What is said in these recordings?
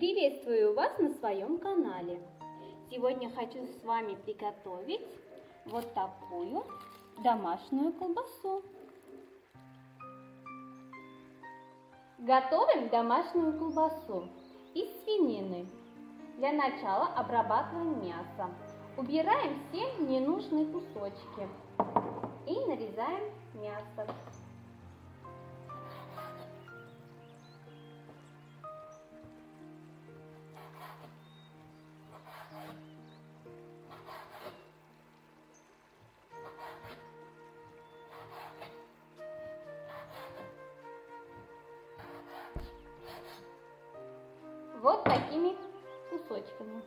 Приветствую вас на своем канале. Сегодня хочу с вами приготовить вот такую домашнюю колбасу. Готовим домашнюю колбасу из свинины. Для начала обрабатываем мясо. Убираем все ненужные кусочки и нарезаем мясо. Вот такими кусочками.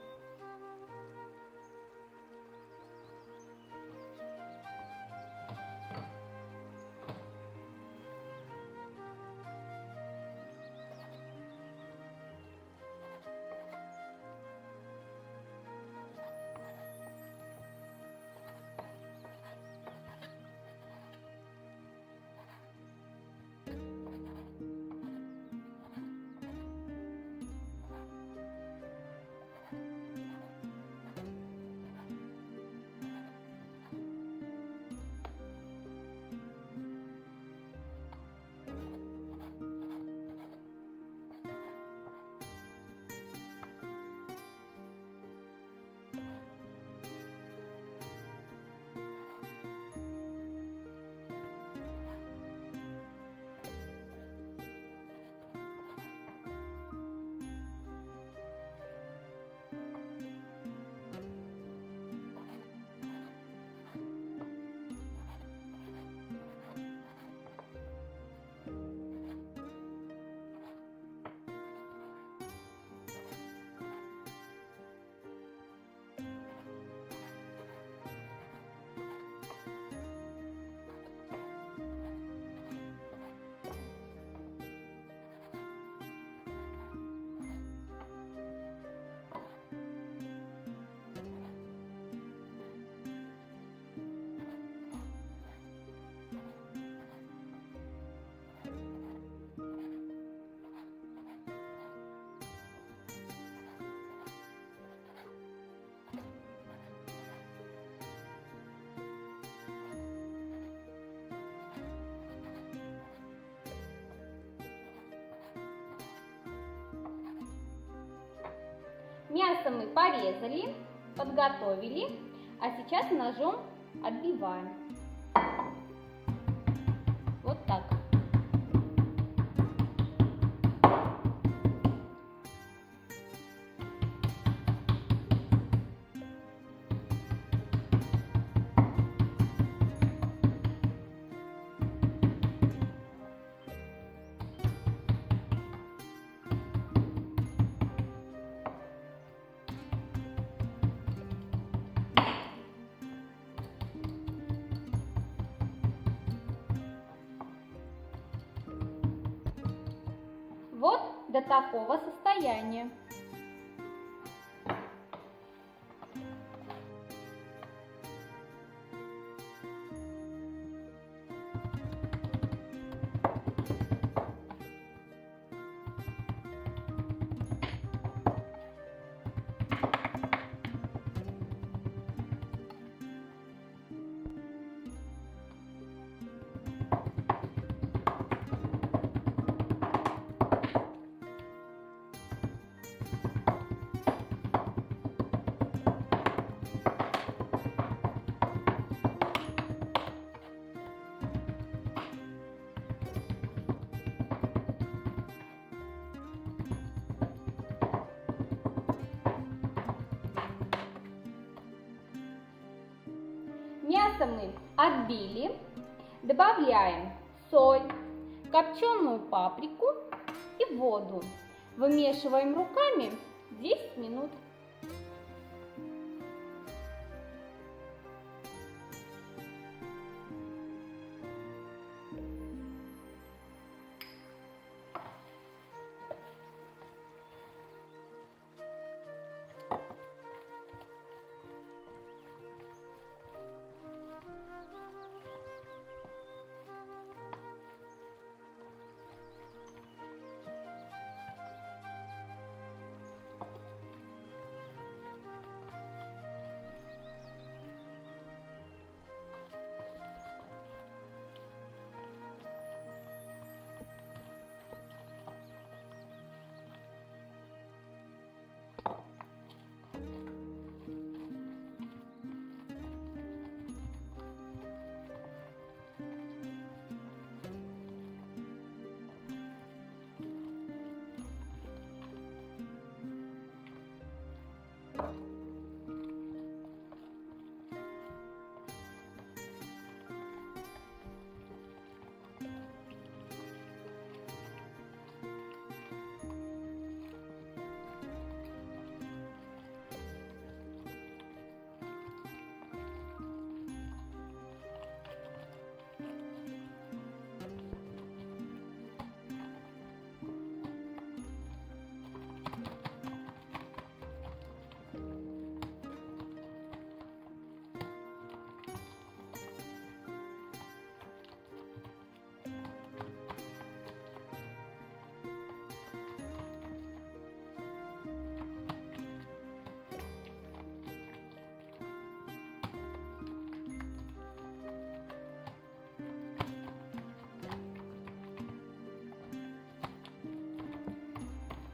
Мясо мы порезали, подготовили, а сейчас ножом отбиваем. Вот так. Вот до такого состояния. Мясо мы отбили, добавляем соль, копченую паприку и воду. Вымешиваем руками 10 минут.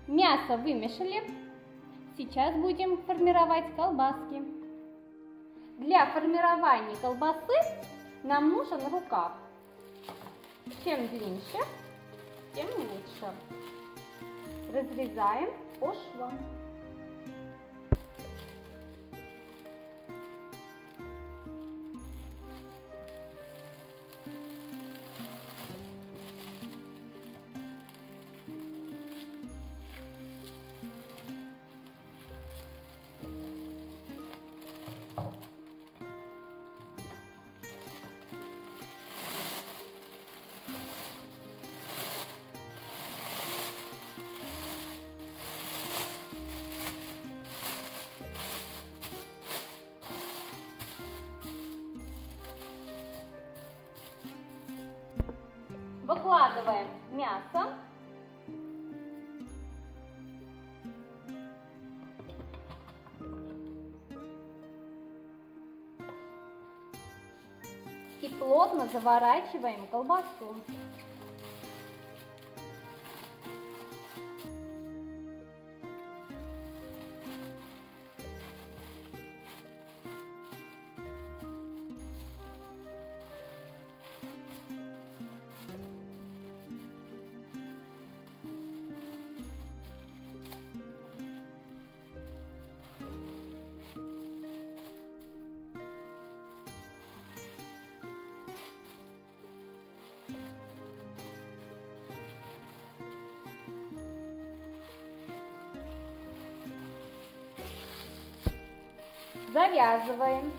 Мясо вымешали. Сейчас будем формировать колбаски. Для формирования колбасы нам нужен рукав. Чем длиннее, тем лучше. Разрезаем по швам. Выкладываем мясо. И плотно заворачиваем колбасу. Завязываем.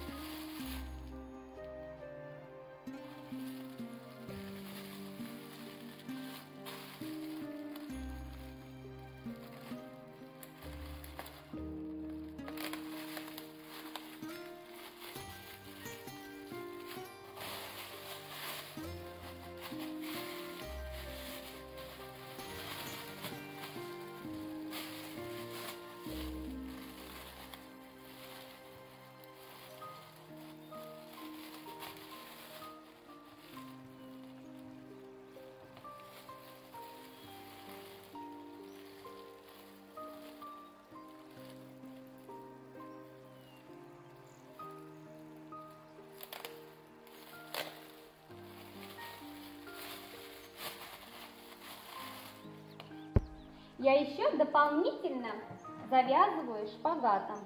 Я еще дополнительно завязываю шпагатом.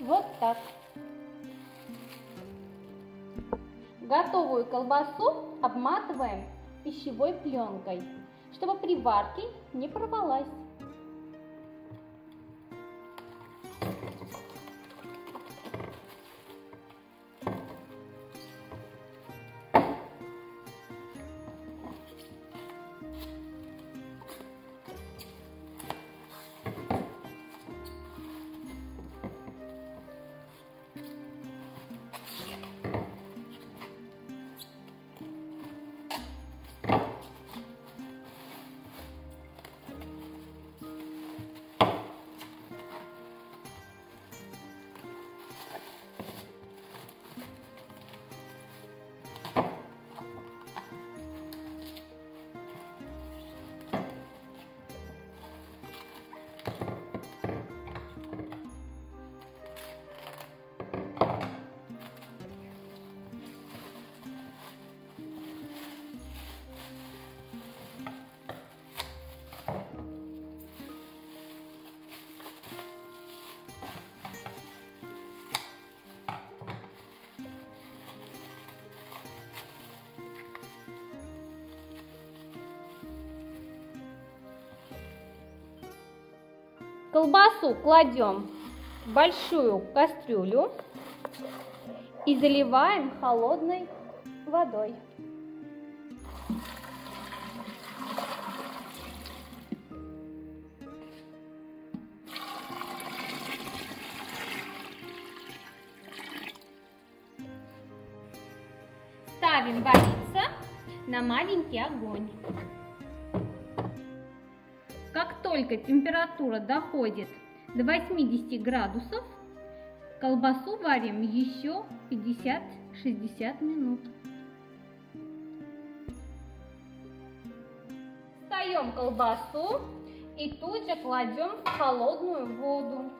Вот так. Готовую колбасу обматываем пищевой пленкой, чтобы при варке не порвалась. Колбасу кладем в большую кастрюлю и заливаем холодной водой. Ставим вариться на маленький огонь. Как только температура доходит до 80 градусов, колбасу варим еще 50-60 минут. Встаем колбасу и тут же кладем в холодную воду.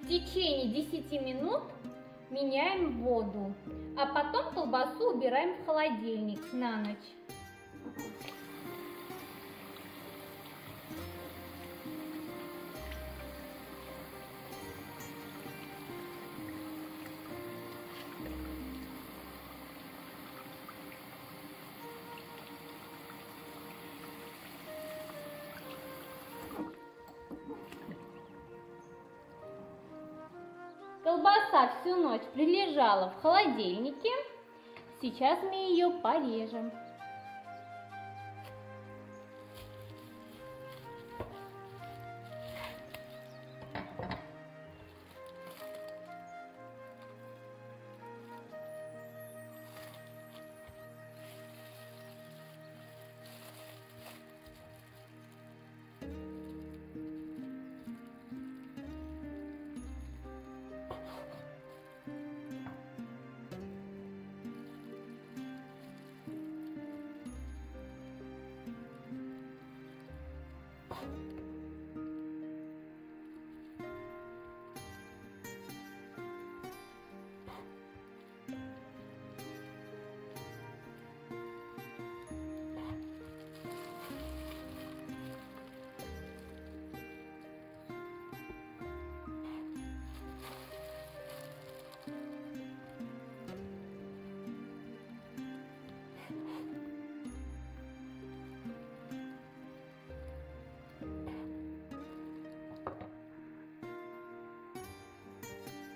В течение 10 минут меняем воду, а потом колбасу убираем в холодильник на ночь. Колбаса всю ночь прилежала в холодильнике. Сейчас мы ее порежем.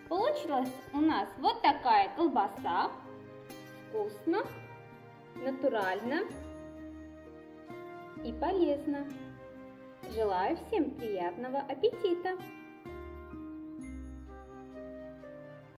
Получилась у нас вот такая колбаса, вкусно, натурально и полезно. Желаю всем приятного аппетита!